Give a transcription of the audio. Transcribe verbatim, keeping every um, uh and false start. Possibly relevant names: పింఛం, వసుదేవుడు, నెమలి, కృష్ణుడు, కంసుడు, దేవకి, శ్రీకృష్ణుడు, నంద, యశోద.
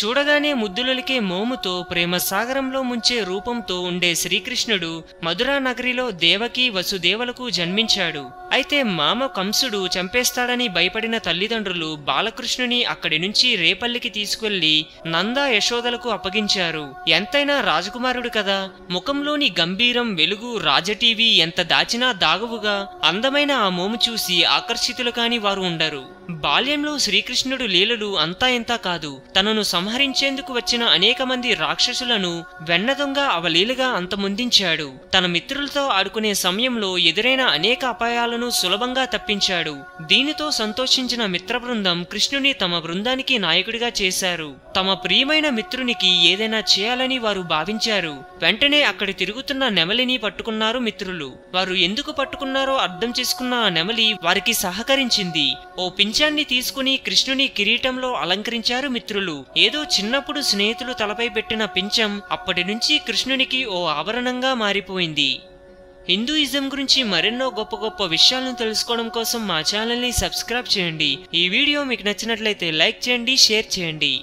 చూడగానే ముద్దులొలికే మోముతో ప్రేమ సాగరంలో ముంచే రూపంతో ఉండే శ్రీకృష్ణుడు మధురా నగరిలో దేవకి వసుదేవులకు జన్మించాడు. అయితే మామ కంసుడు చంపేస్తాడని భయపడిన తల్లిదండ్రులు బాలకృష్ణుని అక్కడి నుంచి రేపల్లికి తీసుకెళ్లి నంద యశోదలకు అప్పగించారు. ఎంతైనా రాజకుమారుడు కదా, ముఖంలోని గంభీరం వెలుగు రాజటీవీ ఎంత దాచినా దాగవుగా. అందమైన ఆ మోము చూసి ఆకర్షితులు కాని వారు ఉండరు. బాల్యంలో శ్రీకృష్ణుడు లీలలు అంతా ఇంతా కాదు. తనను సంహరించేందుకు వచ్చిన అనేక మంది రాక్షసులను వెన్నదొంగ అవలీలగా అంతమొందించాడు. తన మిత్రులతో ఆడుకునే సమయంలో ఎదురైన అనేక అపాయాలను సులభంగా తప్పించాడు. దీనితో సంతోషించిన మిత్ర బృందం కృష్ణుని తమ బృందానికి నాయకుడిగా చేశారు. తమ ప్రియమైన మిత్రునికి ఏదైనా చేయాలని వారు భావించారు. వెంటనే అక్కడ తిరుగుతున్న నెమలిని పట్టుకున్నారు మిత్రులు. వారు ఎందుకు పట్టుకున్నారో అర్థం చేసుకున్న ఆ నెమలి వారికి సహకరించింది. ఓ పింఛాన్ని తీసుకుని కృష్ణుని కిరీటంలో అలంకరించారు మిత్రులు. ఏదో చిన్నప్పుడు స్నేహితులు తలపై పెట్టిన పింఛం అప్పటి నుంచి కృష్ణునికి ఓ ఆభరణంగా మారిపోయింది. హిందూయిజం గురించి మరెన్నో గొప్ప గొప్ప విషయాలను తెలుసుకోవడం కోసం మా ఛానల్ని సబ్స్క్రైబ్ చేయండి. ఈ వీడియో మీకు నచ్చినట్లయితే లైక్ చేయండి, షేర్ చేయండి.